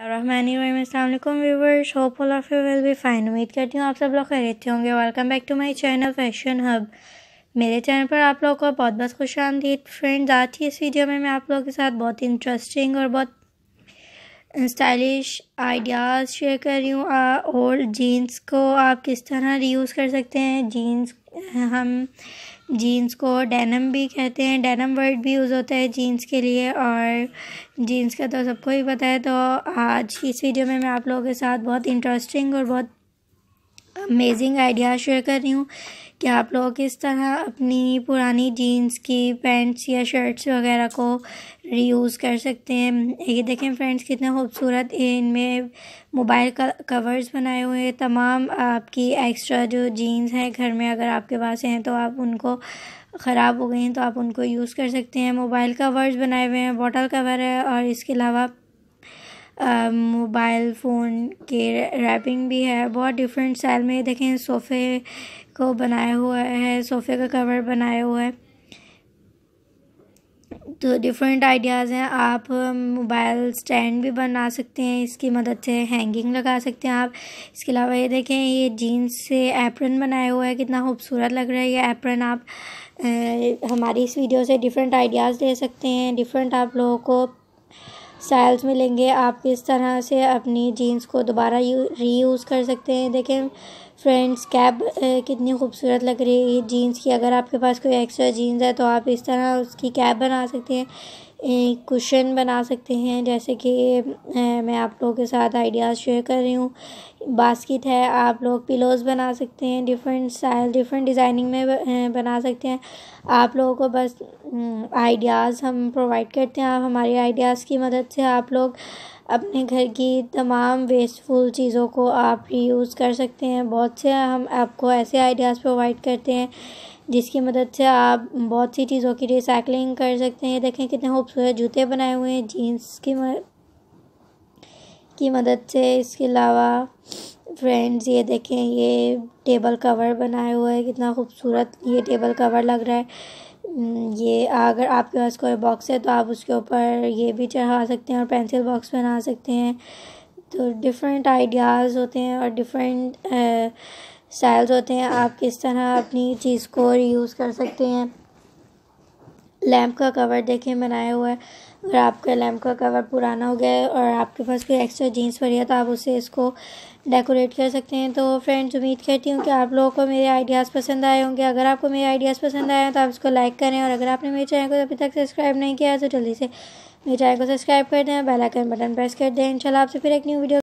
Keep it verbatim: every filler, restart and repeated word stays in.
अस्सलाम वालेकुम viewers, hope all of you will be fine. उम्मीद करती हूँ आप सब लोग खैरियत से होंगे। Welcome back to my channel fashion hub. मेरे चैनल पर आप लोगों को बहुत बहुत खुश आमदीद फ्रेंड्स। आज की इस वीडियो में मैं आप लोगों के साथ बहुत इंटरेस्टिंग और बहुत स्टाइलिश आइडियाज़ शेयर कर रही हूँ। ओल्ड जीन्स को आप किस तरह रीयूज़ कर सकते हैं। जीन्स हम जीन्स को डेनिम भी कहते हैं, डेनिम वर्ड भी यूज़ होता है जीन्स के लिए, और जीन्स का तो सबको ही पता है। तो आज की इस वीडियो में मैं आप लोगों के साथ बहुत इंटरेस्टिंग और बहुत अमेजिंग आइडिया शेयर कर रही हूँ कि आप लोग किस तरह अपनी पुरानी जीन्स की पैंट्स या शर्ट्स वगैरह को रीयूज़ कर सकते हैं। ये देखें फ्रेंड्स, कितना खूबसूरत इनमें मोबाइल कवर्स बनाए हुए हैं। तमाम आपकी एक्स्ट्रा जो जीन्स हैं घर में, अगर आपके पास हैं तो आप उनको, ख़राब हो गई हैं तो आप उनको यूज़ कर सकते हैं। मोबाइल कवर्स बनाए हुए हैं, बॉटल कवर है, और इसके अलावा मोबाइल फ़ोन के रैपिंग भी है। बहुत डिफरेंट स्टाइल में देखें सोफ़े को बनाया हुआ है, सोफ़े का कवर बनाया हुआ है। तो डिफरेंट आइडियाज़ हैं। आप मोबाइल स्टैंड भी बना सकते हैं, इसकी मदद से हैंगिंग लगा सकते हैं आप। इसके अलावा ये देखें, ये जीन्स से एप्रन बनाया हुआ है, कितना खूबसूरत लग रहा है ये एप्रन। आप ए, हमारी इस वीडियो से डिफरेंट आइडियाज़ ले सकते हैं, डिफरेंट आप लोगों को स्टाइल्स मिलेंगे। आप किस तरह से अपनी जीन्स को दोबारा यू रीयूज़ कर सकते हैं। देखें फ्रेंड्स, कैप कितनी खूबसूरत लग रही है ये जीन्स की। अगर आपके पास कोई एक्स्ट्रा जीन्स है तो आप इस तरह उसकी कैप बना सकते हैं, कुशन बना सकते हैं, जैसे कि मैं आप लोगों के साथ आइडियाज़ शेयर कर रही हूँ। बास्केट है, आप लोग पिलोज़ बना सकते हैं। डिफरेंट स्टाइल, डिफरेंट डिज़ाइनिंग में बना सकते हैं। आप लोगों को बस आइडियाज़ हम प्रोवाइड करते हैं। आप हमारे आइडियाज़ की मदद से आप लोग अपने घर की तमाम वेस्टफुल चीज़ों को आप रीयूज़ कर सकते हैं। बहुत से हम आपको ऐसे आइडियाज़ प्रोवाइड करते हैं जिसकी मदद से आप बहुत सी चीज़ों की रिसाइकलिंग कर सकते हैं। देखें कितने खूबसूरत जूते बनाए हुए हैं जीन्स की मद... की मदद से। इसके अलावा फ्रेंड्स ये देखें, ये टेबल कवर बनाए हुए है, कितना खूबसूरत ये टेबल कवर लग रहा है। ये अगर आपके पास कोई बॉक्स है तो आप उसके ऊपर ये भी चढ़ा सकते हैं और पेंसिल बॉक्स बना सकते हैं। तो डिफरेंट आइडियाज़ होते हैं और डिफरेंट स्टाइल्स होते हैं। आप किस तरह अपनी चीज़ को रीयूज़ कर सकते हैं। लैंप का कवर देखें बनाया हुआ है, और आपका लैंप का कवर पुराना हो गया है और आपके पास कोई एक्स्ट्रा जीन्स पड़ी है तो आप उससे इसको डेकोरेट कर सकते हैं। तो फ्रेंड्स, उम्मीद करती हूँ कि आप लोगों को मेरे आइडियाज़ पसंद आए होंगे। अगर आपको मेरे आइडियाज़ पसंद आए हैं तो आप इसको लाइक करें, और अगर आपने मेरे चैनल को अभी तक सब्सक्राइब नहीं किया है तो जल्दी से मेरे चैनल को सब्सक्राइब कर दें, बेल आइकन बटन प्रेस कर दें। इंशाल्लाह आपसे फिर एक न्यू वीडियो